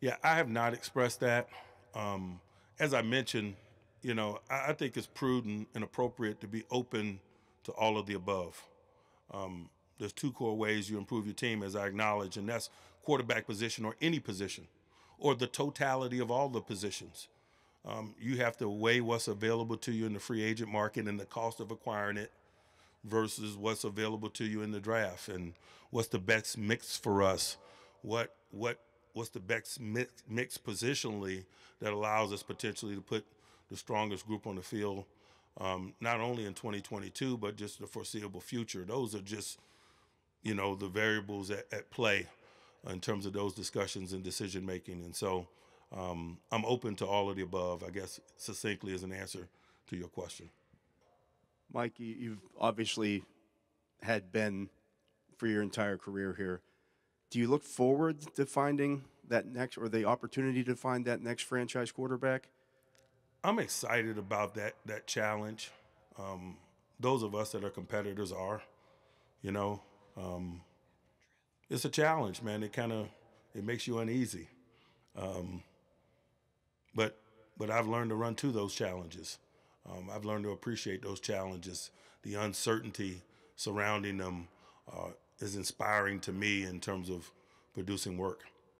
Yeah, I have not expressed that. As I mentioned, you know, I think it's prudent and appropriate to be open to all of the above. There's two core ways you improve your team, as I acknowledge, and that's quarterback position or any position, or the totality of all the positions. You have to weigh what's available to you in the free agent market and the cost of acquiring it versus what's available to you in the draft and what's the best mix for us, what's the best mix positionally that allows us potentially to put the strongest group on the field, not only in 2022, but just the foreseeable future. Those are just, you know, the variables at play in terms of those discussions and decision making. And so I'm open to all of the above, I guess, succinctly as an answer to your question. Mike, you've obviously had been for your entire career here. Do you look forward to finding that next, or the opportunity to find that next franchise quarterback? I'm excited about that challenge. Those of us that are competitors are, you know. It's a challenge, man. It makes you uneasy. But I've learned to run to those challenges. I've learned to appreciate those challenges. The uncertainty surrounding them is inspiring to me in terms of producing work.